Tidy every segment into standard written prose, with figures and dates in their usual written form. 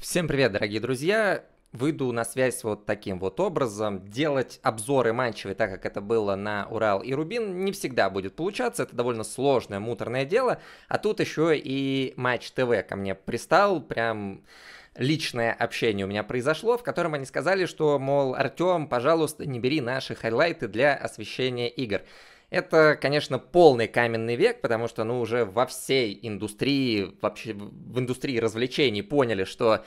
Всем привет, дорогие друзья! Выйду на связь вот таким вот образом. Делать обзоры матчевые, так как это было на Урал и Рубин, не всегда будет получаться. Это довольно сложное, муторное дело. А тут еще и Матч ТВ ко мне пристал. Прям личное общение у меня произошло, в котором они сказали, что, мол, Артем, пожалуйста, не бери наши хайлайты для освещения игр. Это, конечно, полный каменный век, потому что, ну, уже во всей индустрии, вообще в индустрии развлечений поняли, что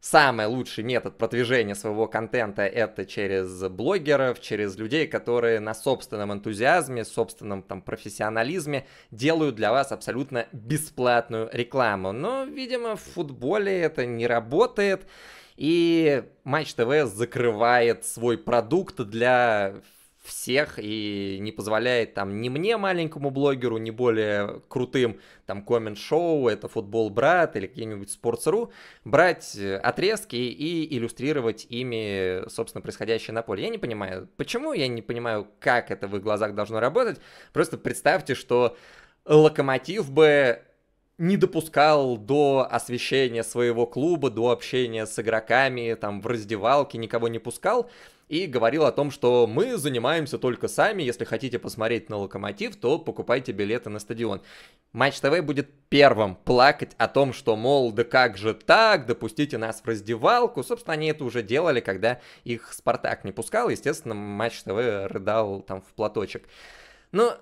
самый лучший метод продвижения своего контента — это через блогеров, через людей, которые на собственном энтузиазме, собственном там профессионализме делают для вас абсолютно бесплатную рекламу. Но, видимо, в футболе это не работает, и Матч ТВ закрывает свой продукт для всех и не позволяет там ни мне, маленькому блогеру, ни более крутым там коммент-шоу, это Футбол Брат или какие-нибудь Sports.ru, брать отрезки и иллюстрировать ими, собственно, происходящее на поле. Я не понимаю, почему, я не понимаю, как это в их глазах должно работать. Просто представьте, что Локомотив бы не допускал до освещения своего клуба, до общения с игроками, там в раздевалке никого не пускал, и говорил о том, что мы занимаемся только сами, если хотите посмотреть на Локомотив, то покупайте билеты на стадион. Матч ТВ будет первым плакать о том, что, мол, да как же так, допустите нас в раздевалку. Собственно, они это уже делали, когда их Спартак не пускал, естественно, Матч ТВ рыдал там в платочек. Но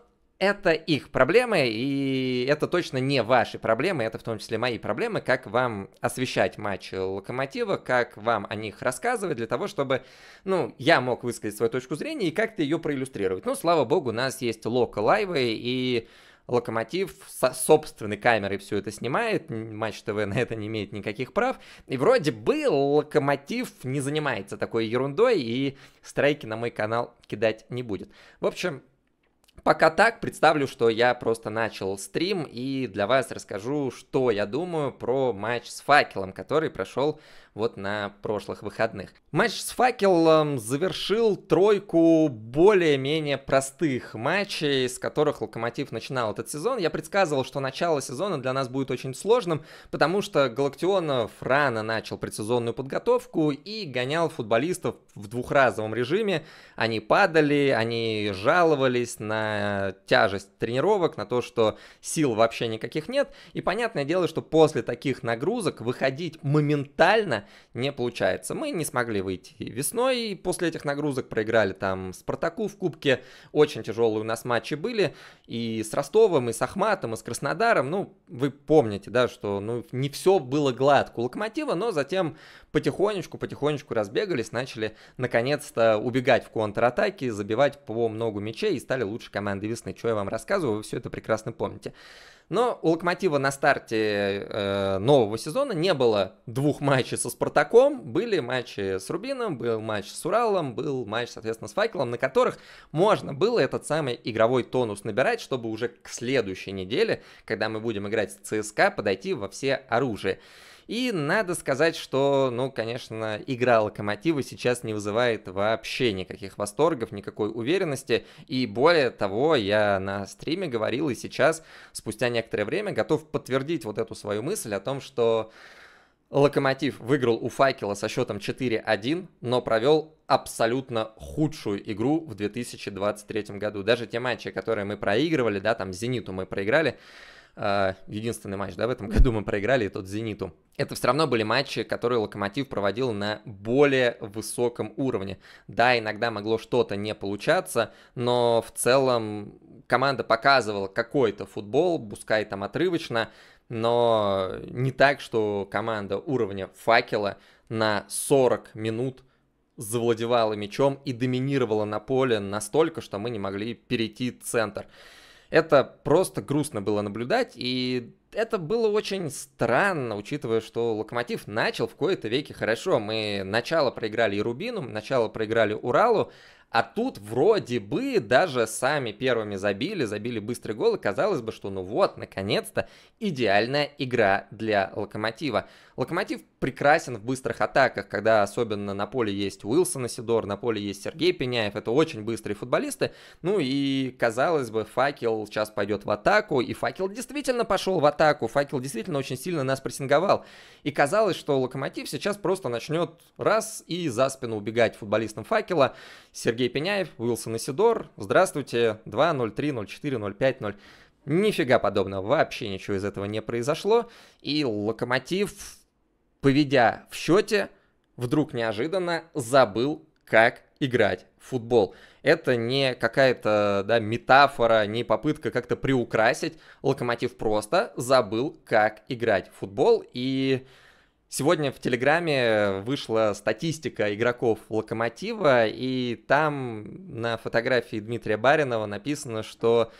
это их проблемы, и это точно не ваши проблемы, это в том числе мои проблемы, как вам освещать матчи Локомотива, как вам о них рассказывать, для того, чтобы, ну, я мог высказать свою точку зрения и как-то ее проиллюстрировать. Ну, слава богу, у нас есть локо-лайвы, и Локомотив со собственной камерой все это снимает, Матч ТВ на это не имеет никаких прав, и вроде бы Локомотив не занимается такой ерундой, и страйки на мой канал кидать не будет. В общем, пока так, представлю, что я просто начал стрим и для вас расскажу, что я думаю про матч с «Факелом», который прошел вот на прошлых выходных. Матч с «Факелом» завершил тройку более-менее простых матчей, с которых «Локомотив» начинал этот сезон. Я предсказывал, что начало сезона для нас будет очень сложным, потому что Галактионов рано начал предсезонную подготовку и гонял футболистов в двухразовом режиме. Они падали, они жаловались на тяжесть тренировок, на то, что сил вообще никаких нет. И понятное дело, что после таких нагрузок выходить моментально не получается. Мы не смогли выйти весной, и после этих нагрузок проиграли там Спартаку в кубке. Очень тяжелые у нас матчи были и с Ростовом, и с Ахматом, и с Краснодаром. Ну, вы помните, да, что ну, не все было гладко у Локомотива, но затем потихонечку разбегались, начали наконец-то убегать в контратаке, забивать по много мячей и стали лучшей командой весны. Что я вам рассказываю, вы все это прекрасно помните. Но у «Локомотива» на старте нового сезона не было двух матчей со «Спартаком». Были матчи с «Рубином», был матч с «Уралом», был матч, соответственно, с «Факелом», на которых можно было этот самый игровой тонус набирать, чтобы уже к следующей неделе, когда мы будем играть с ЦСКА, подойти во все оружие. И надо сказать, что, ну, конечно, игра «Локомотива» сейчас не вызывает вообще никаких восторгов, никакой уверенности. И более того, я на стриме говорил и сейчас, спустя некоторое время, готов подтвердить вот эту свою мысль о том, что «Локомотив» выиграл у «Факела» со счетом 4-1, но провел абсолютно худшую игру в 2023 году. Даже те матчи, которые мы проигрывали, да, там «Зениту» мы проиграли, единственный матч, да, в этом году мы проиграли, и тот «Зениту». Это все равно были матчи, которые «Локомотив» проводил на более высоком уровне. Да, иногда могло что-то не получаться, но в целом команда показывала какой-то футбол, пускай там отрывочно, но не так, что команда уровня «Факела» на 40 минут завладевала мячом и доминировала на поле настолько, что мы не могли перейти в центр. Это просто грустно было наблюдать, и это было очень странно, учитывая, что «Локомотив» начал в кои-то веки хорошо. Мы начало проиграли и «Рубину», начало проиграли «Уралу», а тут вроде бы даже сами первыми забили быстрый гол, и казалось бы, что ну вот, наконец-то, идеальная игра для «Локомотива». «Локомотив» прекрасен в быстрых атаках, когда особенно на поле есть Уилсон Исидор, на поле есть Сергей Пиняев, это очень быстрые футболисты. Ну и, казалось бы, «Факел» сейчас пойдет в атаку, и «Факел» действительно пошел в атаку. атаку. Факел действительно очень сильно нас прессинговал. И казалось, что Локомотив сейчас просто начнет раз и за спину убегать футболистам Факела. Сергей Пиняев, Уилсон Исидор, здравствуйте, 2-0, 3-0, 4-0, 5-0. Нифига подобного, вообще ничего из этого не произошло. И Локомотив, поведя в счете, вдруг неожиданно забыл, как играть в футбол. Это не какая-то, да, метафора, не попытка как-то приукрасить. Локомотив просто забыл, как играть в футбол. И сегодня в Телеграме вышла статистика игроков Локомотива. И там на фотографии Дмитрия Баринова написано, что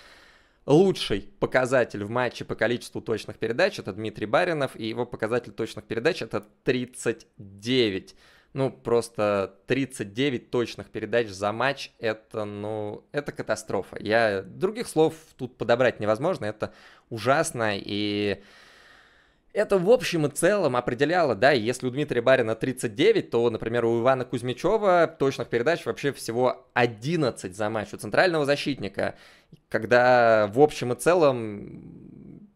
лучший показатель в матче по количеству точных передач — это Дмитрий Баринов. И его показатель точных передач — это 39. Ну, просто 39 точных передач за матч — это, ну, это катастрофа. Я других слов тут подобрать невозможно, это ужасно. И это в общем и целом определяло, да, если у Дмитрия Барина 39, то, например, у Ивана Кузьмичева точных передач вообще всего 11 за матч, у центрального защитника. Когда в общем и целом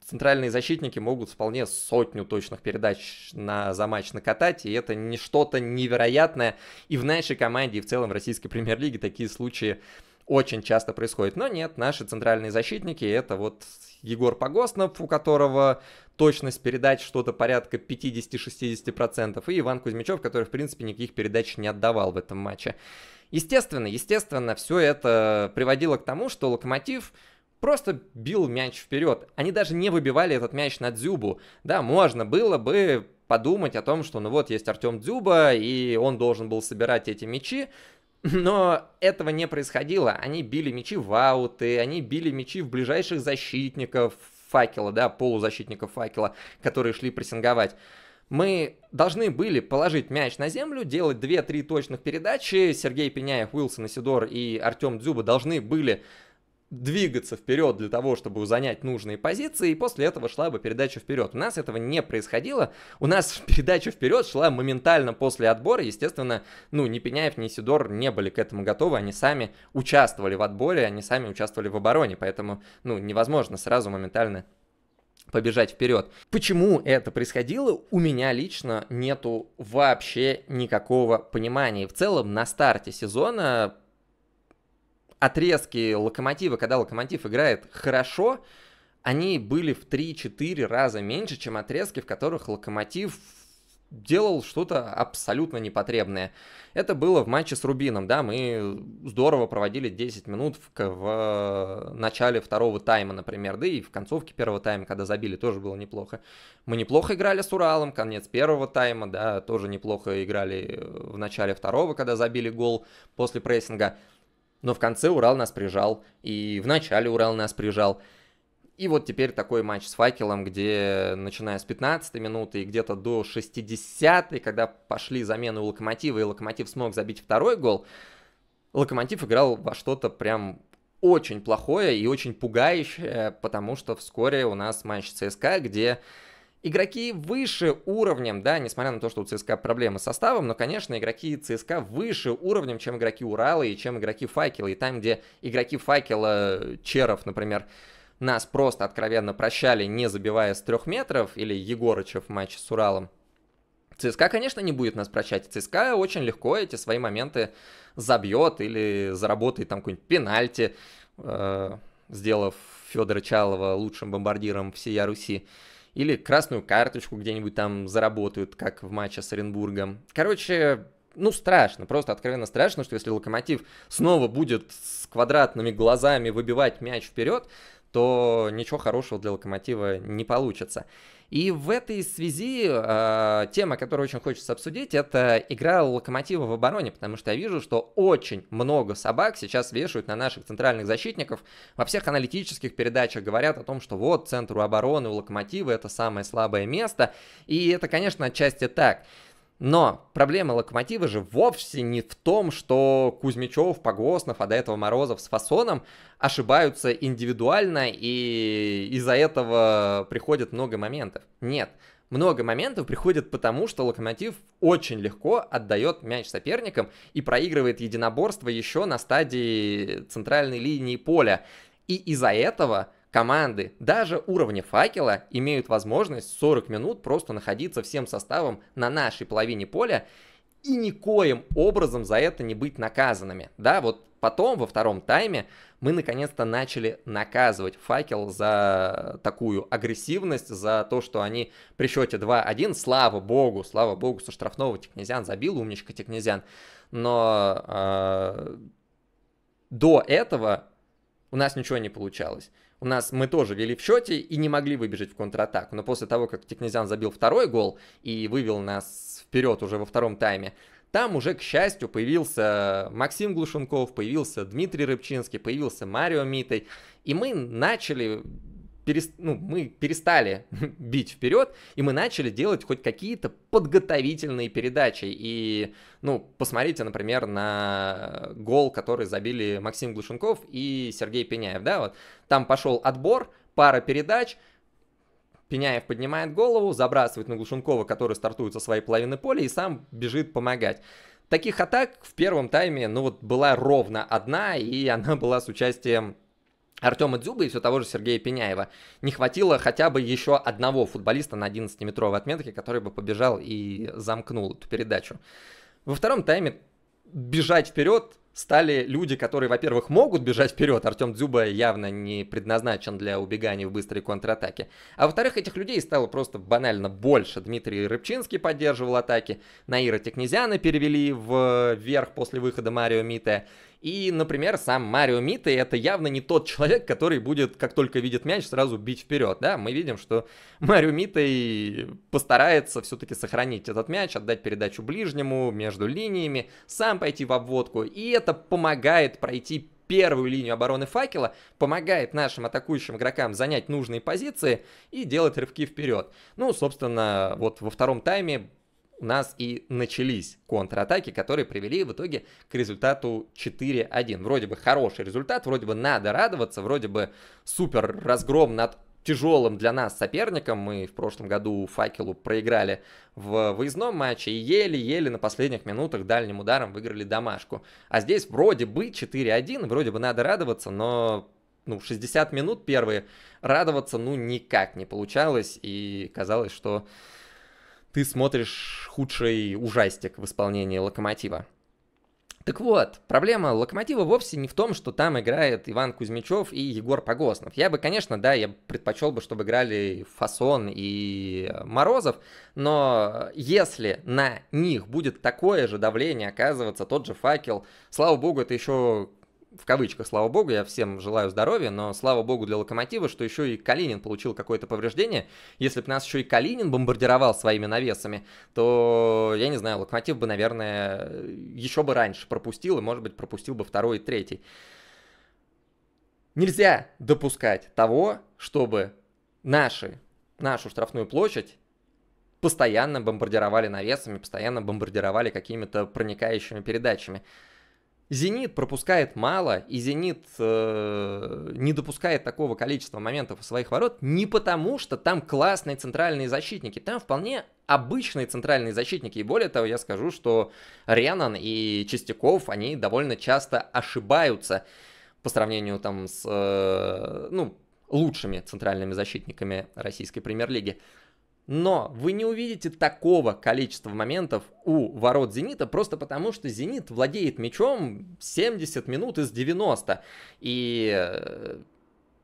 центральные защитники могут вполне сотню точных передач за матч накатать, и это не что-то невероятное. И в нашей команде, и в целом в российской премьер-лиге такие случаи очень часто происходят. Но нет, наши центральные защитники — это вот Егор Погостнов, у которого точность передач что-то порядка 50-60%, и Иван Кузьмичев, который, в принципе, никаких передач не отдавал в этом матче. Естественно, все это приводило к тому, что Локомотив просто бил мяч вперед. Они даже не выбивали этот мяч на Дзюбу. Да, можно было бы подумать о том, что ну вот есть Артем Дзюба, и он должен был собирать эти мячи. Но этого не происходило. Они били мячи в ауты, они били мячи в ближайших защитников Факела, да, полузащитников Факела, которые шли прессинговать. Мы должны были положить мяч на землю, делать 2-3 точных передачи. Сергей Пиняев, Уилсон Исидор и Артем Дзюба должны были двигаться вперед для того, чтобы занять нужные позиции, и после этого шла бы передача вперед. У нас этого не происходило. У нас передача вперед шла моментально после отбора. Естественно, ну, ни Пиняев, ни Сидор не были к этому готовы. Они сами участвовали в отборе, они сами участвовали в обороне, поэтому, ну, невозможно сразу моментально побежать вперед. Почему это происходило, у меня лично нету вообще никакого понимания. И в целом на старте сезона отрезки Локомотива, когда Локомотив играет хорошо, они были в 3-4 раза меньше, чем отрезки, в которых Локомотив делал что-то абсолютно непотребное. Это было в матче с Рубином, да, мы здорово проводили 10 минут в начале второго тайма, например, да и в концовке первого тайма, когда забили, тоже было неплохо. Мы неплохо играли с Уралом, конец первого тайма, да, тоже неплохо играли в начале второго, когда забили гол после прессинга. Но в конце Урал нас прижал, и в начале Урал нас прижал. И вот теперь такой матч с Факелом, где, начиная с 15-й минуты и где-то до 60-й, когда пошли замены у Локомотива, и Локомотив смог забить второй гол, Локомотив играл во что-то прям очень плохое и очень пугающее, потому что вскоре у нас матч ЦСКА, где игроки выше уровнем, да, несмотря на то, что у ЦСКА проблемы с составом, но, конечно, игроки ЦСКА выше уровнем, чем игроки Урала и чем игроки Факела. И там, где игроки Факела, Черов, например, нас просто откровенно прощали, не забивая с 3 метров, или Егорычев в матче с Уралом, ЦСКА, конечно, не будет нас прощать. ЦСКА очень легко эти свои моменты забьет или заработает там какой-нибудь пенальти, сделав Федора Чалова лучшим бомбардиром всей Руси. Или красную карточку где-нибудь там заработают, как в матче с Оренбургом. Короче, ну страшно, просто откровенно страшно, что если Локомотив снова будет с квадратными глазами выбивать мяч вперед, то ничего хорошего для Локомотива не получится. И в этой связи тема, которую очень хочется обсудить, это игра Локомотива в обороне, потому что я вижу, что очень много собак сейчас вешают на наших центральных защитников. Во всех аналитических передачах говорят о том, что вот центр обороны у Локомотива — это самое слабое место, и это, конечно, отчасти так. Но проблема Локомотива же вовсе не в том, что Кузьмичев, Погостнов, а до этого Морозов с Фасоном ошибаются индивидуально, и из-за этого приходит много моментов. Нет, много моментов приходит потому, что Локомотив очень легко отдает мяч соперникам и проигрывает единоборство еще на стадии центральной линии поля. И из-за этого команды даже уровня «Факела» имеют возможность 40 минут просто находиться всем составом на нашей половине поля и никоим образом за это не быть наказанными. Да, вот потом, во втором тайме, мы наконец-то начали наказывать «Факел» за такую агрессивность, за то, что они при счете 2-1, слава богу, со штрафного Тикнизян забил, умничка Тикнизян, но до этого у нас ничего не получалось. У нас мы тоже вели в счете и не могли выбежать в контратаку. Но после того, как Тикнизян забил второй гол и вывел нас вперед уже во втором тайме, там уже, к счастью, появился Максим Глушенков, появился Дмитрий Рыбчинский, появился Марио Мите. И мы начали, мы перестали бить вперед, и мы начали делать хоть какие-то подготовительные передачи. И, посмотрите, например, на гол, который забили Максим Глушенков и Сергей Пиняев. Да, вот. Там пошел отбор, пара передач. Пиняев поднимает голову, забрасывает на Глушенкова, который стартует со своей половины поля и сам бежит помогать. Таких атак в первом тайме, была ровно одна, и она была с участием Артема Дзюбы и все того же Сергея Пиняева. Не хватило хотя бы еще одного футболиста на 11-метровой отметке, который бы побежал и замкнул эту передачу. Во втором тайме бежать вперед стали люди, которые, во-первых, могут бежать вперед. Артем Дзюба явно не предназначен для убегания в быстрой контратаке. А во-вторых, этих людей стало просто банально больше. Дмитрий Рыбчинский поддерживал атаки. Наира Тикнизяна перевели вверх после выхода Марио Мите. И, например, сам Марио Мите — это явно не тот человек, который будет, как только видит мяч, сразу бить вперед. Да? Мы видим, что Марио Мите постарается все-таки сохранить этот мяч, отдать передачу ближнему, между линиями, сам пойти в обводку. И это помогает пройти первую линию обороны «Факела», помогает нашим атакующим игрокам занять нужные позиции и делать рывки вперед. Собственно, вот во втором тайме у нас и начались контратаки, которые привели в итоге к результату 4-1. Вроде бы хороший результат, вроде бы надо радоваться, вроде бы супер разгром над тяжелым для нас соперником. Мы в прошлом году «Факелу» проиграли в выездном матче и еле-еле на последних минутах дальним ударом выиграли домашку. А здесь вроде бы 4-1, вроде бы надо радоваться, но 60 минут первые радоваться никак не получалось, и казалось, что ты смотришь худший ужастик в исполнении «Локомотива». Так вот, проблема «Локомотива» вовсе не в том, что там играет Иван Кузьмичев и Егор Погостнов. Я предпочел бы, чтобы играли Фасон и Морозов, но если на них будет такое же давление оказываться, тот же «Факел», слава богу, это еще... В кавычках, слава богу, я всем желаю здоровья, но слава богу для «Локомотива», что еще и Калинин получил какое-то повреждение. Если бы нас еще и Калинин бомбардировал своими навесами, то, я не знаю, «Локомотив» бы, наверное, еще бы раньше пропустил, и, может быть, пропустил бы второй и третий. Нельзя допускать того, чтобы нашу штрафную площадь постоянно бомбардировали навесами, постоянно бомбардировали какими-то проникающими передачами. «Зенит» пропускает мало, и «Зенит» не допускает такого количества моментов у своих ворот не потому, что там классные центральные защитники. Там вполне обычные центральные защитники. И более того, я скажу, что Ренан и Чистяков, они довольно часто ошибаются по сравнению там с лучшими центральными защитниками российской премьер-лиги. Но вы не увидите такого количества моментов у ворот «Зенита», просто потому, что «Зенит» владеет мячом 70 минут из 90. И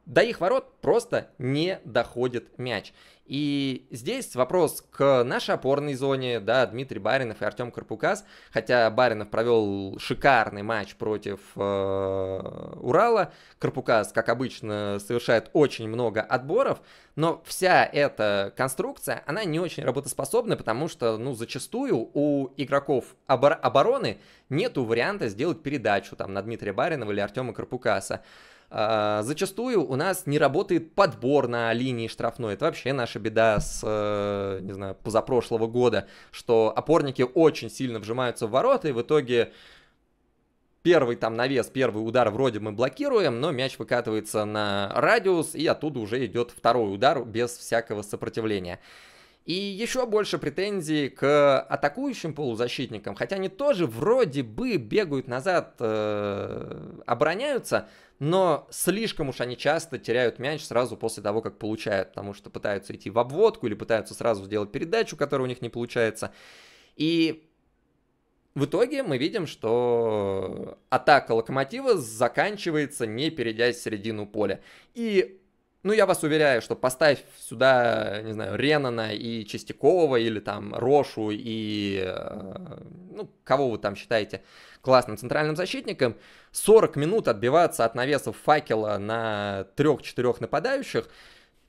до их ворот просто не доходит мяч. И здесь вопрос к нашей опорной зоне, да, Дмитрий Баринов и Артем Карпукас. Хотя Баринов провел шикарный матч против Урала. Карпукас, как обычно, совершает очень много отборов. Но вся эта конструкция, она не очень работоспособна, потому что, зачастую у игроков обороны нету варианта сделать передачу там на Дмитрия Баринова или Артема Карпукаса. Зачастую у нас не работает подбор на линии штрафной. Это вообще наша беда с, не знаю, позапрошлого года, что опорники очень сильно вжимаются в ворота, и в итоге первый там навес, первый удар вроде мы блокируем, но мяч выкатывается на радиус, и оттуда уже идет второй удар без всякого сопротивления. И еще больше претензий к атакующим полузащитникам, хотя они тоже вроде бы бегают назад, обороняются, но слишком уж они часто теряют мяч сразу после того, как получают, потому что пытаются идти в обводку или пытаются сразу сделать передачу, которая у них не получается. И в итоге мы видим, что атака Локомотива заканчивается, не перейдя середину поля. И... ну, я вас уверяю, что поставь сюда, не знаю, Ренана и Чистякова, или там Рошу и, ну, кого вы там считаете классным центральным защитником, 40 минут отбиваться от навесов Факела на 3-4 нападающих,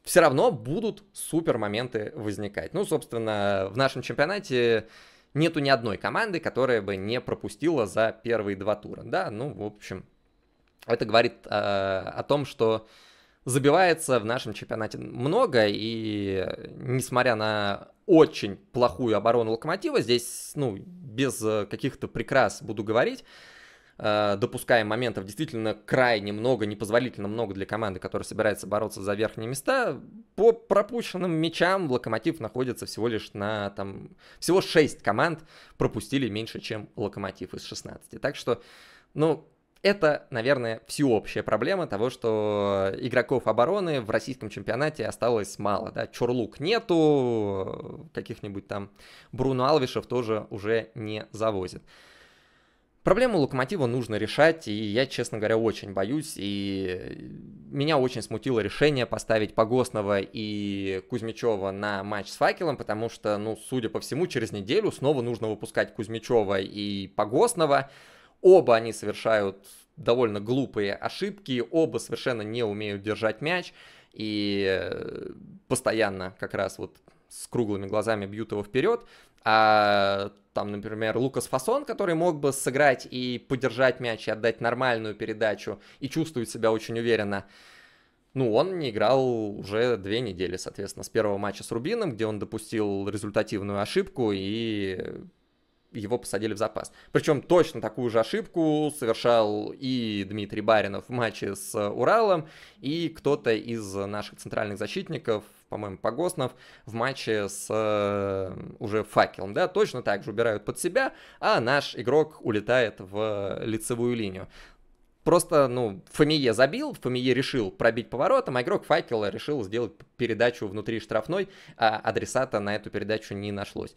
все равно будут супер моменты возникать. Ну, собственно, в нашем чемпионате нету ни одной команды, которая бы не пропустила за первые два тура. Да, ну, в общем, это говорит о том, что... забивается в нашем чемпионате много, и несмотря на очень плохую оборону Локомотива, здесь, ну, без каких-то прикрас буду говорить, допускаем моментов действительно крайне много, непозволительно много для команды, которая собирается бороться за верхние места. По пропущенным мячам Локомотив находится всего лишь на, там, всего 6 команд пропустили меньше, чем Локомотив из 16. Так что, ну... это, наверное, всеобщая проблема того, что игроков обороны в российском чемпионате осталось мало. Да? Чорлук нету, каких-нибудь там Бруно Алвишев тоже уже не завозит. Проблему Локомотива нужно решать, и я, честно говоря, очень боюсь. И меня очень смутило решение поставить Погостнова и Кузьмичева на матч с Факелом, потому что, ну, судя по всему, через неделю снова нужно выпускать Кузьмичева и Погостнова. Оба они совершают довольно глупые ошибки, оба совершенно не умеют держать мяч и постоянно как раз вот с круглыми глазами бьют его вперед. А там, например, Лукас Фасон, который мог бы сыграть и подержать мяч, и отдать нормальную передачу, и чувствует себя очень уверенно, ну, он не играл уже 2 недели, соответственно, с первого матча с Рубином, где он допустил результативную ошибку и... его посадили в запас. Причем точно такую же ошибку совершал и Дмитрий Баринов в матче с Уралом, и кто-то из наших центральных защитников, по-моему, Погостнов, в матче с уже Факелом. Да, точно так же убирают под себя, а наш игрок улетает в лицевую линию. Просто, ну, Фамие забил, Фамие решил пробить поворотом, а игрок Факела решил сделать передачу внутри штрафной, а адресата на эту передачу не нашлось.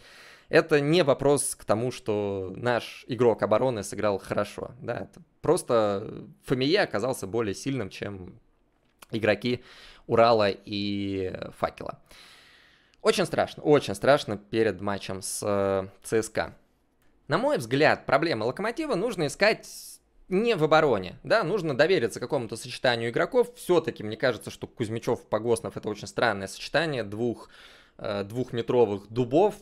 Это не вопрос к тому, что наш игрок обороны сыграл хорошо. Да? Просто Фамие оказался более сильным, чем игроки Урала и Факела. Очень страшно перед матчем с ЦСКА. На мой взгляд, проблемы Локомотива нужно искать... не в обороне, да, нужно довериться какому-то сочетанию игроков. Все-таки мне кажется, что Кузьмичев-Погостнов — это очень странное сочетание двухметровых дубов.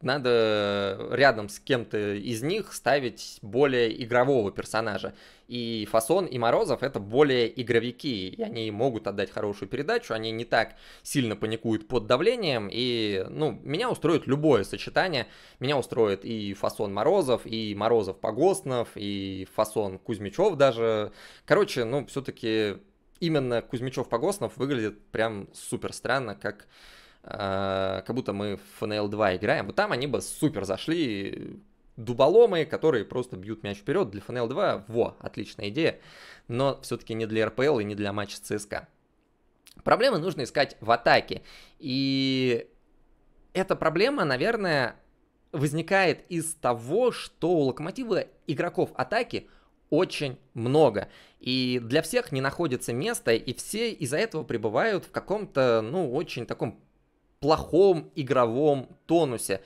Надо рядом с кем-то из них ставить более игрового персонажа. И Фасон, и Морозов — это более игровики, и они могут отдать хорошую передачу, они не так сильно паникуют под давлением, и, ну, меня устроит любое сочетание. Меня устроит и Фасон-Морозов, и Морозов-Погостнов, и Фасон-Кузьмичев даже. Короче, ну, все-таки именно Кузьмичев-Погостнов выглядит прям супер странно, как будто мы в ФНЛ 2 играем. Вот там они бы супер зашли, дуболомы, которые просто бьют мяч вперед. Для ФНЛ 2, во, отличная идея, но все-таки не для РПЛ и не для матча с ЦСКА. Проблемы нужно искать в атаке, и эта проблема, наверное, возникает из того, что у Локомотива игроков атаки очень много, и для всех не находится места, и все из-за этого пребывают в каком-то, ну, очень таком плохом игровом тонусе.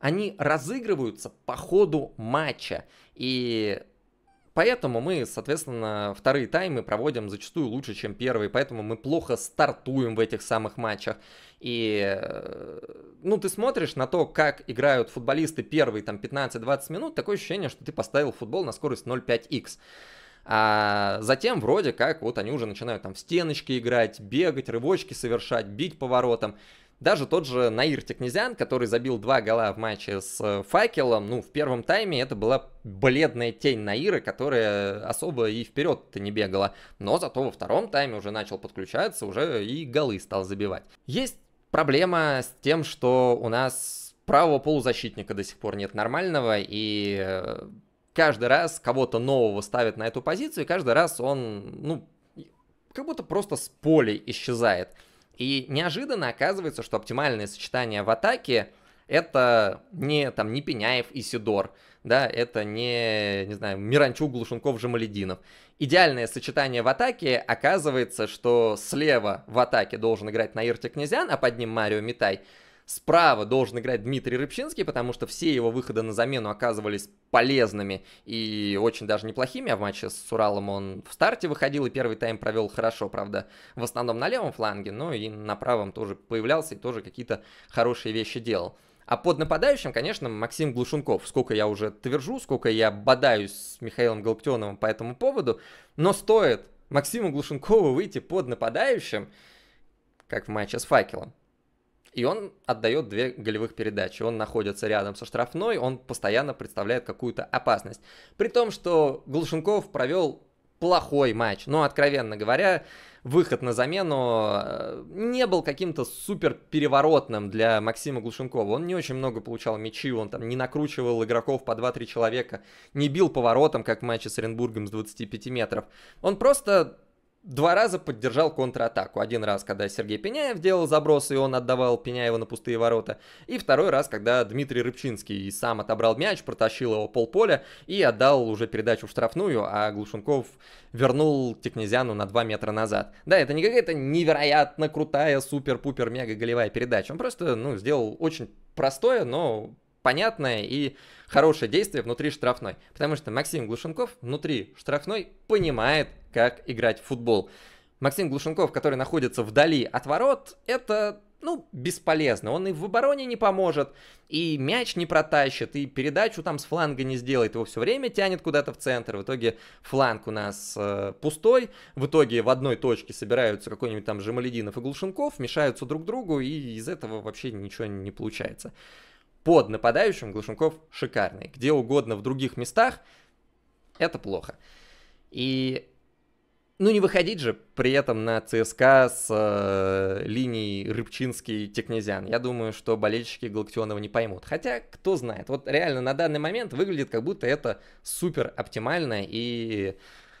Они разыгрываются по ходу матча, и поэтому мы, соответственно, вторые таймы проводим зачастую лучше, чем первые, поэтому мы плохо стартуем в этих самых матчах. И, ну, ты смотришь на то, как играют футболисты первые там 15-20 минут, такое ощущение, что ты поставил футбол на скорость 0.5х. А затем вроде как вот они уже начинают там в стеночки играть, бегать, рывочки совершать, бить поворотом. Даже тот же Наир Тикнизян, который забил 2 гола в матче с Факелом, ну, в первом тайме это была бледная тень Наира, которая особо и вперед-то не бегала. Но зато во втором тайме уже начал подключаться, уже и голы стал забивать. Есть Проблема с тем, что у нас правого полузащитника до сих пор нет нормального, и каждый раз кого-то нового ставят на эту позицию, и каждый раз он, ну, как будто просто с поля исчезает. И неожиданно оказывается, что оптимальное сочетание в атаке это не, там, не Пиняев, Исидор, да, это не знаю, Миранчук, Глушенков, Жемалетдинов. Идеальное сочетание в атаке оказывается, что слева в атаке должен играть Наир Тикнизян, а под ним Марио Мите. Справа должен играть Дмитрий Рыбчинский, потому что все его выходы на замену оказывались полезными и очень даже неплохими. А в матче с Уралом он в старте выходил и первый тайм провел хорошо, правда, в основном на левом фланге, но и на правом тоже появлялся и тоже какие-то хорошие вещи делал. А под нападающим, конечно, Максим Глушенков. Сколько я уже твержу, сколько я бодаюсь с Михаилом Галактионовым по этому поводу, но стоит Максиму Глушенкову выйти под нападающим, как в матче с «Факелом». И он отдает две голевых передачи. Он находится рядом со штрафной, он постоянно представляет какую-то опасность. При том, что Глушенков провел плохой матч. Но, откровенно говоря, выход на замену не был каким-то супер переворотным для Максима Глушенкова. Он не очень много получал мячи, он там не накручивал игроков по 2-3 человека, не бил поворотом, как в матче с Оренбургом с 25 метров. Он просто... Два раза поддержал контратаку. Один раз, когда Сергей Пиняев делал заброс, и он отдавал Пиняева на пустые ворота. И второй раз, когда Дмитрий Рыбчинский сам отобрал мяч, протащил его полполя и отдал уже передачу в штрафную, а Глушенков вернул Тикнизяну на 2 метра назад. Да, это не какая-то невероятно крутая супер-пупер-мега-голевая передача. Он просто, ну, сделал очень простое, но понятное и хорошее действие внутри штрафной. Потому что Максим Глушенков внутри штрафной понимает, как играть в футбол. Максим Глушенков, который находится вдали от ворот, это, ну, бесполезно. Он и в обороне не поможет, и мяч не протащит, и передачу там с фланга не сделает. Его все время тянет куда-то в центр. В итоге фланг у нас пустой. В итоге в одной точке собираются какой-нибудь там Жемалетдинов и Глушенков, мешаются друг другу, и из этого вообще ничего не получается. Под нападающим Глушенков шикарный. Где угодно в других местах это плохо. И ну не выходить же при этом на ЦСКА с линией Рыбчинский-Тикнизян. Я думаю, что болельщики Галактионова не поймут. Хотя, кто знает. Вот реально на данный момент выглядит, как будто это супер оптимально и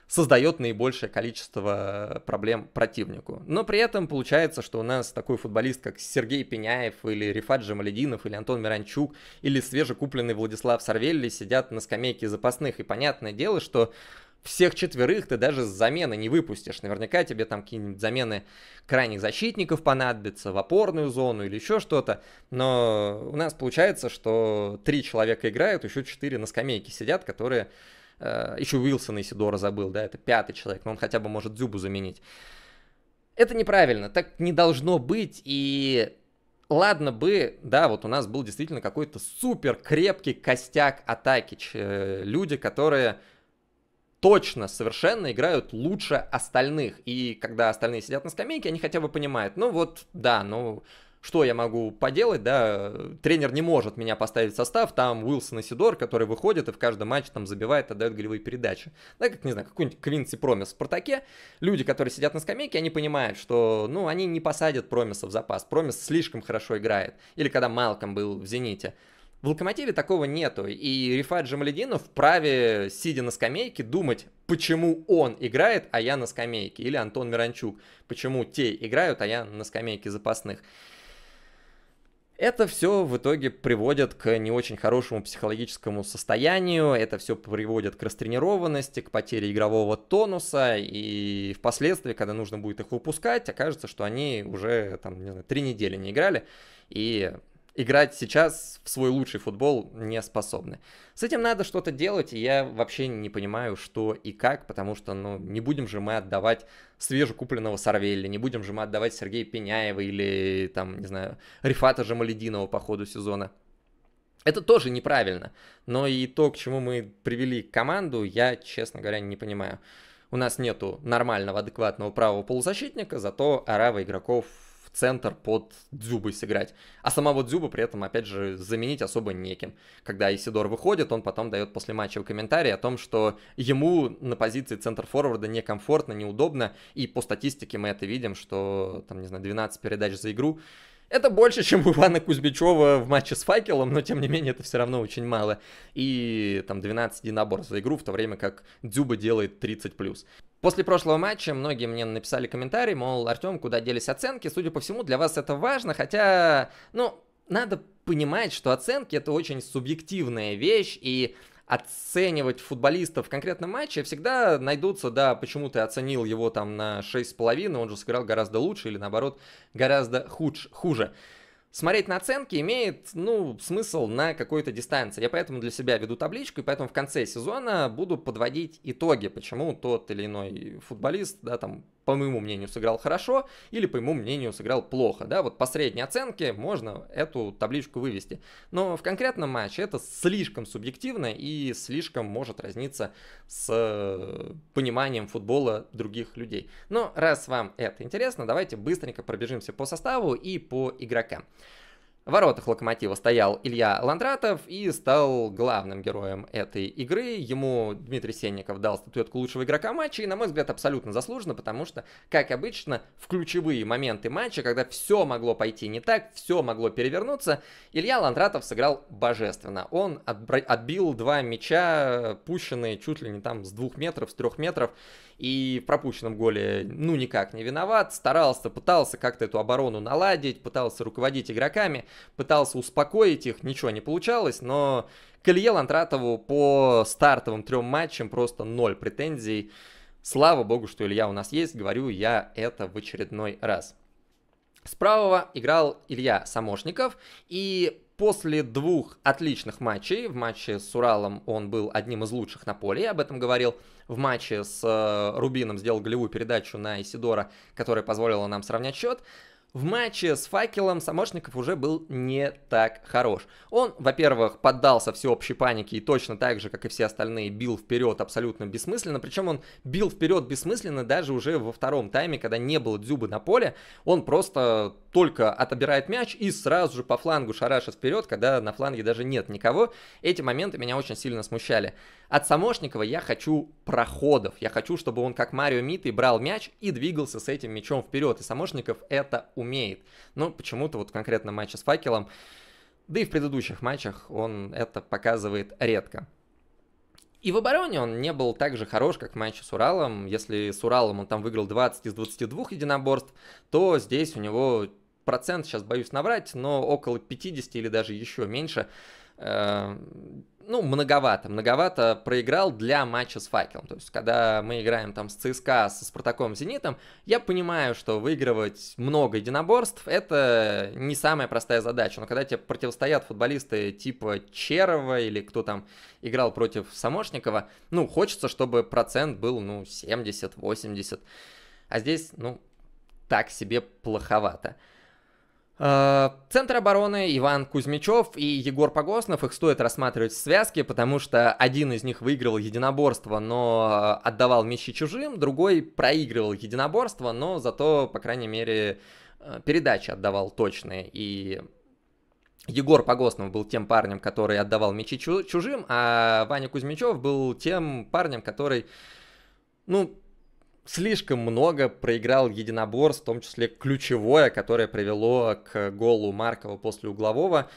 создает наибольшее количество проблем противнику. Но при этом получается, что у нас такой футболист, как Сергей Пиняев, или Рифат Джемалдинов, или Антон Миранчук, или свежекупленный Владислав Сарвелли сидят на скамейке запасных. И понятное дело, что всех четверых ты даже с замены не выпустишь. Наверняка тебе там какие-нибудь замены крайних защитников понадобятся, в опорную зону или еще что-то. Но у нас получается, что 3 человека играют, еще 4 на скамейке сидят, которые... Еще Уилсона Исидора забыл, да, это 5-й человек, но он хотя бы может Дзюбу заменить. Это неправильно, так не должно быть, и ладно бы, да, вот у нас был действительно какой-то супер крепкий костяк атаки, люди, которые точно, совершенно играют лучше остальных, и когда остальные сидят на скамейке, они хотя бы понимают, ну вот, да, ну... Что я могу поделать, да, тренер не может меня поставить в состав, там Уилсон Исидор, который выходит и в каждом матче там забивает, отдает голевые передачи. Да, как, не знаю, какой-нибудь Квинси Промис в «Спартаке», люди, которые сидят на скамейке, они понимают, что, ну, они не посадят Промиса в запас, Промис слишком хорошо играет. Или когда Малком был в «Зените». В «Локомотиве» такого нету, и Рифат Джемалединов вправе, сидя на скамейке, думать, почему он играет, а я на скамейке. Или Антон Миранчук, почему те играют, а я на скамейке запасных. Это все в итоге приводит к не очень хорошему психологическому состоянию, это все приводит к растренированности, к потере игрового тонуса, и впоследствии, когда нужно будет их выпускать, окажется, что они уже там, не знаю, 3 недели не играли, и играть сейчас в свой лучший футбол не способны. С этим надо что-то делать, и я вообще не понимаю, что и как, потому что, ну, не будем же мы отдавать свежекупленного Сарвелли, не будем же мы отдавать Сергея Пиняева или, там, не знаю, Рифата Джемалединова по ходу сезона. Это тоже неправильно, но и то, к чему мы привели команду, я, честно говоря, не понимаю. У нас нету нормального, адекватного правого полузащитника, зато орава игроков центр под Дзюбой сыграть. А самого Дзюбу при этом, опять же, заменить особо неким. Когда Исидор выходит, он потом дает послематчевый комментарий о том, что ему на позиции центр-форварда некомфортно, неудобно. И по статистике мы это видим, что, там, не знаю, 12 передач за игру. Это больше, чем у Ивана Кузьмичева в матче с «Факелом», но тем не менее это все равно очень мало. И там 12 набор за игру, в то время как Дзюба делает 30+. После прошлого матча многие мне написали комментарий, мол, Артем, куда делись оценки? Судя по всему, для вас это важно, хотя, ну, надо понимать, что оценки это очень субъективная вещь, и оценивать футболистов в конкретном матче всегда найдутся, да, почему ты оценил его там на 6,5, он же сыграл гораздо лучше или наоборот гораздо хуже. Смотреть на оценки имеет, ну, смысл на какой-то дистанции. Я поэтому для себя веду табличку, и поэтому в конце сезона буду подводить итоги, почему тот или иной футболист, да, там, по моему мнению, сыграл хорошо или, по моему мнению, сыграл плохо, да, вот по средней оценке можно эту табличку вывести. Но в конкретном матче это слишком субъективно и слишком может разниться с пониманием футбола других людей. Но раз вам это интересно, давайте быстренько пробежимся по составу и по игрокам. В воротах «Локомотива» стоял Илья Лантратов и стал главным героем этой игры. Ему Дмитрий Сенников дал статуэтку лучшего игрока матча, и, на мой взгляд, абсолютно заслуженно, потому что, как обычно, в ключевые моменты матча, когда все могло пойти не так, все могло перевернуться, Илья Лантратов сыграл божественно. Он отбил 2 мяча, пущенные чуть ли не там с 2 метров, с 3 метров, и в пропущенном голе ну никак не виноват, старался, пытался как-то эту оборону наладить, пытался руководить игроками, пытался успокоить их, ничего не получалось, но к Илье Лантратову по стартовым 3 матчам просто 0 претензий. Слава богу, что Илья у нас есть, говорю я это в очередной раз. Справа играл Илья Самошников, и после 2 отличных матчей, в матче с Уралом он был одним из лучших на поле, я об этом говорил, в матче с Рубином сделал голевую передачу на Исидора, которая позволила нам сравнять счет. В матче с «Факелом» Самошников уже был не так хорош. Он, во-первых, поддался всеобщей панике и точно так же, как и все остальные, бил вперед абсолютно бессмысленно. Причем он бил вперед бессмысленно даже уже во 2-м тайме, когда не было Дзюбы на поле. Он просто только отобирает мяч и сразу же по флангу шарашит вперед, когда на фланге даже нет никого. Эти моменты меня очень сильно смущали. От Самошникова я хочу проходов. Я хочу, чтобы он, как Марио Мите, брал мяч и двигался с этим мячом вперед. И Самошников это умеет. Но почему-то вот в конкретном матче с «Факелом», да и в предыдущих матчах, он это показывает редко. И в обороне он не был так же хорош, как в матче с Уралом. Если с Уралом он там выиграл 20 из 22 единоборств, то здесь у него процент, сейчас боюсь наврать, но около 50 или даже еще меньше. Ну, многовато проиграл для матча с «Факелом». То есть, когда мы играем там с ЦСКА, со «Спартаком», «Зенитом», я понимаю, что выигрывать много единоборств – это не самая простая задача. Но когда тебе противостоят футболисты типа Черова или кто там играл против Самошникова, ну, хочется, чтобы процент был, ну, 70-80. А здесь, ну, так себе плоховато. Центр обороны Иван Кузьмичев и Егор Погостнов, их стоит рассматривать в связке, потому что один из них выигрывал единоборство, но отдавал мячи чужим, другой проигрывал единоборство, но зато, по крайней мере, передачи отдавал точные. И Егор Погостнов был тем парнем, который отдавал мячи чужим, а Ваня Кузьмичев был тем парнем, который, ну, слишком много проиграл единоборств, в том числе ключевое, которое привело к голу Маркова после углового.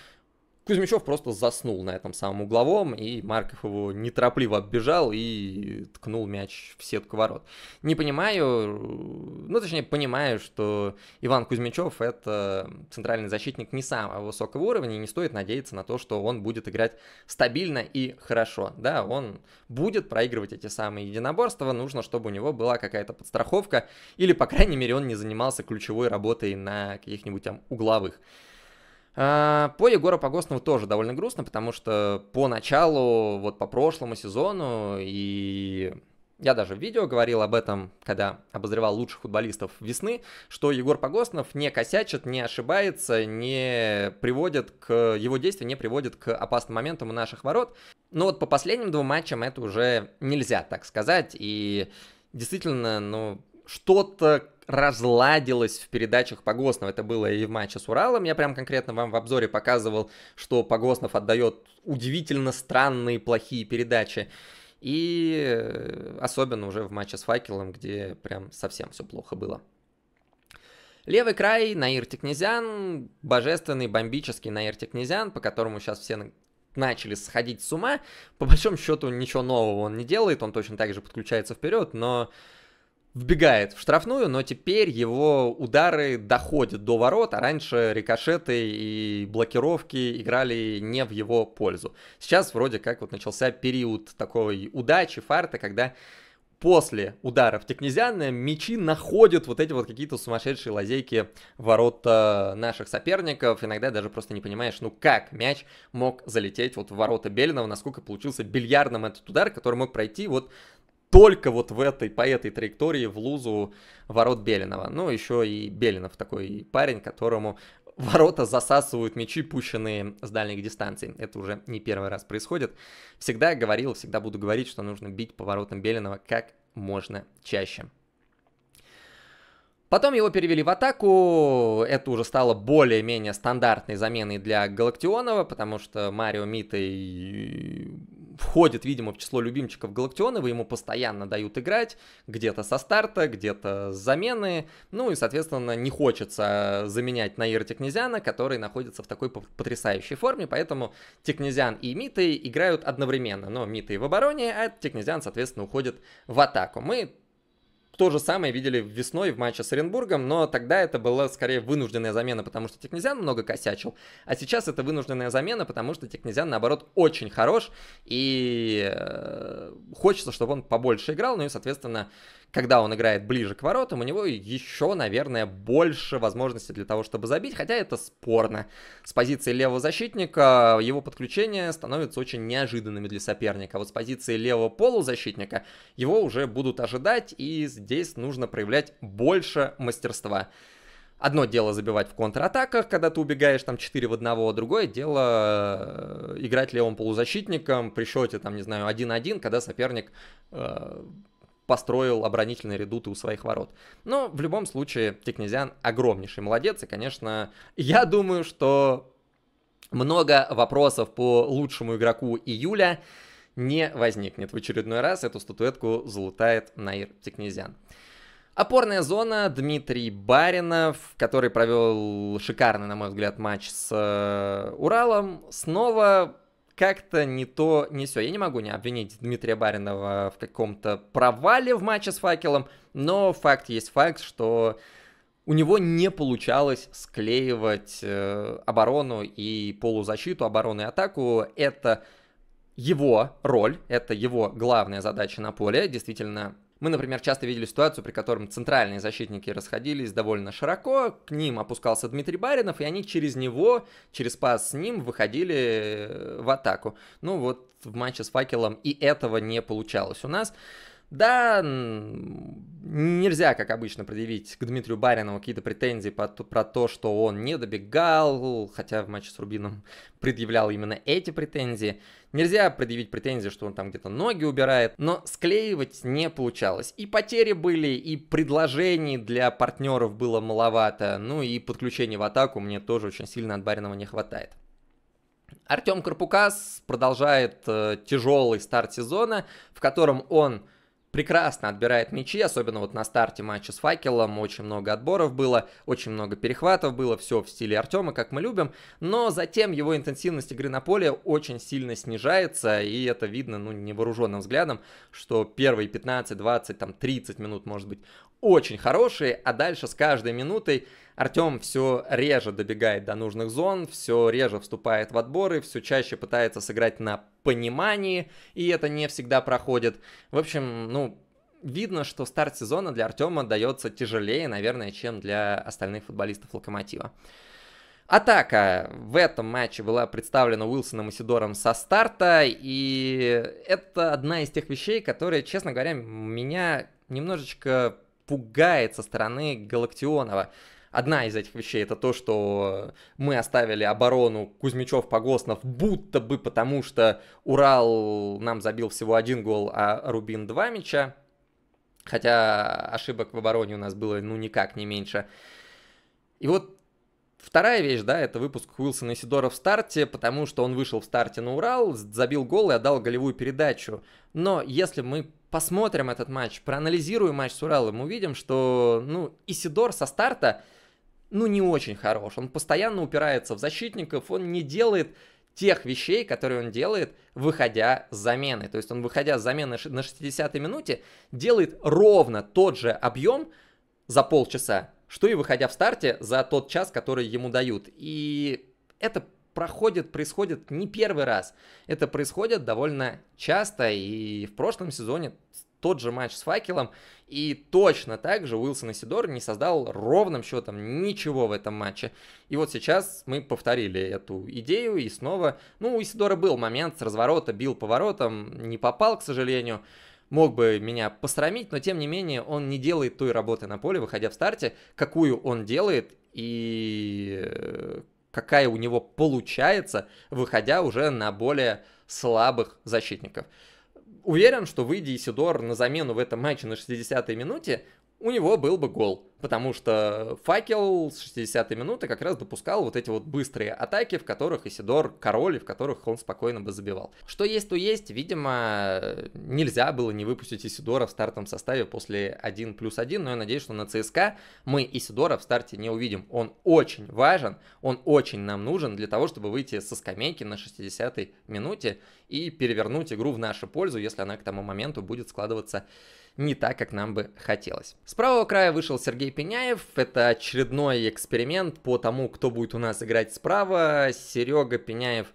Кузьмичев просто заснул на этом самом угловом, и Марков его неторопливо оббежал и ткнул мяч в сетку ворот. Не понимаю, ну точнее понимаю, что Иван Кузьмичев это центральный защитник не самого высокого уровня, и не стоит надеяться на то, что он будет играть стабильно и хорошо. Да, он будет проигрывать эти самые единоборства, нужно, чтобы у него была какая-то подстраховка, или, по крайней мере, он не занимался ключевой работой на каких-нибудь там угловых. По Егору Погостнову тоже довольно грустно, потому что по началу, вот по прошлому сезону, и я даже в видео говорил об этом, когда обозревал лучших футболистов весны, что Егор Погостнов не косячит, не ошибается, не приводит к его действию, не приводит к опасным моментам у наших ворот. Но вот по последним 2 матчам это уже нельзя так сказать, и действительно, ну, что-то разладилось в передачах Погостнова. Это было и в матче с Уралом. Я прям конкретно вам в обзоре показывал, что Погостнов отдает удивительно странные плохие передачи. И особенно уже в матче с «Факелом», где прям совсем все плохо было. Левый край, Наир Тикнизян, божественный бомбический Наир Тикнизян, по которому сейчас все начали сходить с ума. По большому счету ничего нового он не делает, он точно так же подключается вперед, но вбегает в штрафную, но теперь его удары доходят до ворот, а раньше рикошеты и блокировки играли не в его пользу. Сейчас вроде как вот начался период такой удачи, фарта, когда после ударов Тикнизяна мячи находят вот эти вот какие-то сумасшедшие лазейки ворота наших соперников. Иногда даже просто не понимаешь, ну как мяч мог залететь вот в ворота Беленова, насколько получился бильярдным этот удар, который мог пройти вот только вот по этой траектории в лузу ворот Беленова. Ну, еще и Беленов такой парень, которому ворота засасывают мячи, пущенные с дальних дистанций. Это уже не первый раз происходит. Всегда говорил, всегда буду говорить, что нужно бить по воротам Беленова как можно чаще. Потом его перевели в атаку. Это уже стало более-менее стандартной заменой для Галактионова, потому что Марио Мите входит, видимо, в число любимчиков Галактионова, ему постоянно дают играть, где-то со старта, где-то с замены, ну и, соответственно, не хочется заменять Наира Тикнизяна, который находится в такой потрясающей форме, поэтому Тикнизян и Мите играют одновременно, но Мите в обороне, а Тикнизян, соответственно, уходит в атаку. Мы то же самое видели весной в матче с Оренбургом, но тогда это была скорее вынужденная замена, потому что Тикнизян много косячил, а сейчас это вынужденная замена, потому что Тикнизян, наоборот, очень хорош, и хочется, чтобы он побольше играл, ну и, соответственно, когда он играет ближе к воротам, у него еще, наверное, больше возможностей для того, чтобы забить, хотя это спорно. С позиции левого защитника его подключения становятся очень неожиданными для соперника, а вот с позиции левого полузащитника его уже будут ожидать, и здесь нужно проявлять больше мастерства. Одно дело забивать в контратаках, когда ты убегаешь там 4 в 1, а другое дело играть левым полузащитником при счете, там, не знаю, 1-1, когда соперник построил оборонительные редуты у своих ворот. Но в любом случае Тикнизян огромнейший молодец. И, конечно, я думаю, что много вопросов по лучшему игроку июля не возникнет. В очередной раз эту статуэтку залутает Наир Тикнизян. Опорная зона, Дмитрий Баринов, который провел шикарный, на мой взгляд, матч с Уралом, снова как-то не то, не сё. Я не могу не обвинить Дмитрия Баринова в каком-то провале в матче с «Факелом», но факт есть факт, что у него не получалось склеивать оборону и полузащиту, оборону и атаку. Это его роль, это его главная задача на поле. Действительно, мы, например, часто видели ситуацию, при которой центральные защитники расходились довольно широко, к ним опускался Дмитрий Баринов, и они через него, через пас с ним выходили в атаку. Ну вот в матче с «Факелом» и этого не получалось у нас. Да, нельзя, как обычно, предъявить к Дмитрию Баринову какие-то претензии про то, что он не добегал, хотя в матче с Рубином предъявлял именно эти претензии. Нельзя предъявить претензии, что он там где-то ноги убирает, но склеивать не получалось. И потери были, и предложений для партнеров было маловато, ну и подключений в атаку мне тоже очень сильно от Баринова не хватает. Артем Карпукас продолжает тяжелый старт сезона, в котором он прекрасно отбирает мячи, особенно вот на старте матча с «Факелом». Очень много отборов было, очень много перехватов было, все в стиле Артема, как мы любим. Но затем его интенсивность игры на поле очень сильно снижается, и это видно, ну, невооруженным взглядом, что первые 15, 20, там, 30 минут, может быть, очень хорошие, а дальше с каждой минутой Артем все реже добегает до нужных зон, все реже вступает в отборы, все чаще пытается сыграть на понимании, и это не всегда проходит. В общем, ну, видно, что старт сезона для Артема дается тяжелее, наверное, чем для остальных футболистов «Локомотива». Атака в этом матче была представлена Уилсоном Исидором со старта, и это одна из тех вещей, которые, честно говоря, меня немножечко пугает со стороны Галактионова. Одна из этих вещей — это то, что мы оставили оборону Кузьмичев-Погостнов будто бы потому, что Урал нам забил всего 1 гол, а Рубин 2 мяча. Хотя ошибок в обороне у нас было ну никак не меньше. И вот вторая вещь, да, это выпуск Уилсона Исидора в старте, потому что он вышел в старте на Урал, забил гол и отдал голевую передачу. Но если мы посмотрим этот матч, проанализируем матч с Уралом, мы увидим, что, ну, Исидор со старта ну, не очень хорош. Он постоянно упирается в защитников, он не делает тех вещей, которые он делает, выходя с замены. То есть он, выходя с замены на 60-й минуте, делает ровно тот же объем за полчаса, что и выходя в старте за тот час, который ему дают. И это происходит не первый раз. Это происходит довольно часто, и в прошлом сезоне тот же матч с «Факелом», и точно так же Уилсон Исидор не создал ровным счетом ничего в этом матче. И вот сейчас мы повторили эту идею, и снова, ну, у Исидора был момент с разворота, бил поворотом, не попал, к сожалению, мог бы меня посрамить, но тем не менее он не делает той работы на поле, выходя в старте, какую он делает, и какая у него получается, выходя уже на более слабых защитников. Уверен, что выйдя Исидор на замену в этом матче на 60-й минуте, у него был бы гол, потому что «Факел» с 60-й минуты как раз допускал вот эти вот быстрые атаки, в которых Исидор король, и в которых он спокойно бы забивал. Что есть, то есть. Видимо, нельзя было не выпустить Исидора в стартовом составе после 1+1, но я надеюсь, что на ЦСКА мы Исидора в старте не увидим. Он очень важен, он очень нам нужен для того, чтобы выйти со скамейки на 60-й минуте и перевернуть игру в нашу пользу, если она к тому моменту будет складываться не так, как нам бы хотелось. С правого края вышел Сергей Пиняев. Это очередной эксперимент по тому, кто будет у нас играть справа. Серега Пиняев,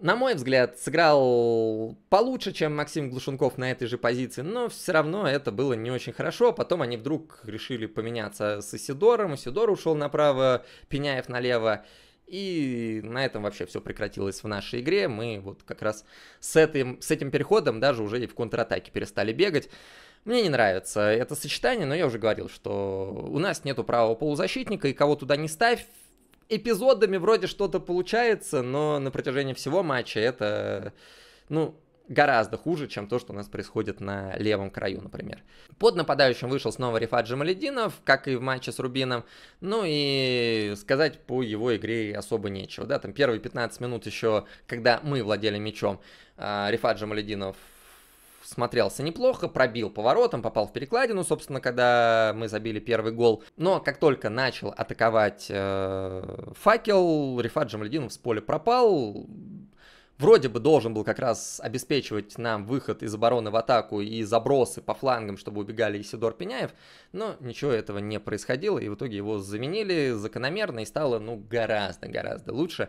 на мой взгляд, сыграл получше, чем Максим Глушенков на этой же позиции, но все равно это было не очень хорошо. Потом они вдруг решили поменяться с Исидором. Исидор ушел направо, Пиняев налево. И на этом вообще все прекратилось в нашей игре. Мы вот как раз с этим переходом даже уже и в контратаке перестали бегать. Мне не нравится это сочетание, но я уже говорил, что у нас нету правого полузащитника, и кого туда не ставь, эпизодами вроде что-то получается, но на протяжении всего матча это, ну, гораздо хуже, чем то, что у нас происходит на левом краю, например. Под нападающим вышел снова Рифат Джемалединов, как и в матче с Рубином. Ну и сказать по его игре особо нечего. Да, там первые 15 минут еще, когда мы владели мячом, Рифат Джемалединов смотрелся неплохо, пробил поворотом, попал в перекладину, собственно, когда мы забили первый гол. Но как только начал атаковать «Факел», Рифат Джемалединов с поля пропал. Вроде бы должен был как раз обеспечивать нам выход из обороны в атаку и забросы по флангам, чтобы убегали Исидор, Пиняев, но ничего этого не происходило, и в итоге его заменили закономерно, и стало, ну, гораздо-гораздо лучше,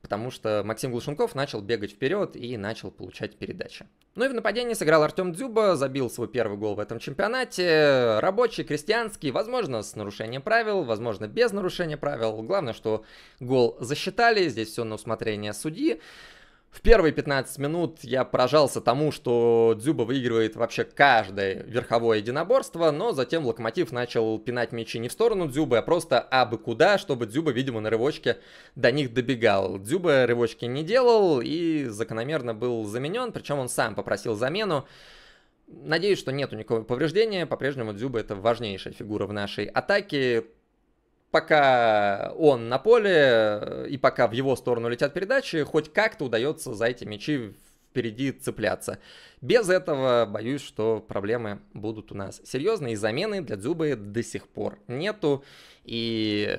потому что Максим Глушенков начал бегать вперед и начал получать передачи. Ну и в нападении сыграл Артем Дзюба, забил свой первый гол в этом чемпионате, рабочий, крестьянский, возможно, с нарушением правил, возможно, без нарушения правил, главное, что гол засчитали, здесь все на усмотрение судьи. В первые 15 минут я поражался тому, что Дзюба выигрывает вообще каждое верховое единоборство, но затем Локомотив начал пинать мячи не в сторону Дзюбы, а просто абы куда, чтобы Дзюба, видимо, на рывочке до них добегал. Дзюба рывочки не делал и закономерно был заменен, причем он сам попросил замену. Надеюсь, что нету никакого повреждения, по-прежнему Дзюба — это важнейшая фигура в нашей атаке. Пока он на поле и пока в его сторону летят передачи, хоть как-то удается за эти мячи впереди цепляться. Без этого, боюсь, что проблемы будут у нас серьезные, и замены для Дзюбы до сих пор нету. И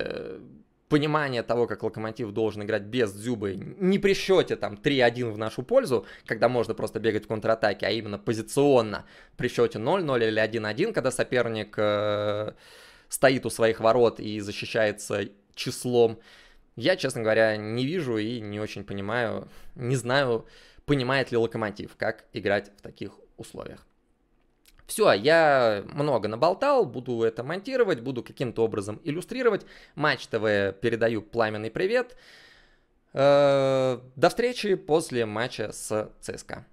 понимание того, как Локомотив должен играть без Дзюбы, не при счете там 3-1 в нашу пользу, когда можно просто бегать в контратаке, а именно позиционно при счете 0-0 или 1-1, когда соперник стоит у своих ворот и защищается числом, я, честно говоря, не вижу и не очень понимаю, не знаю, понимает ли Локомотив, как играть в таких условиях. Все, я много наболтал, буду это монтировать, буду каким-то образом иллюстрировать. Матч ТВ передаю пламенный привет. До встречи после матча с ЦСКА.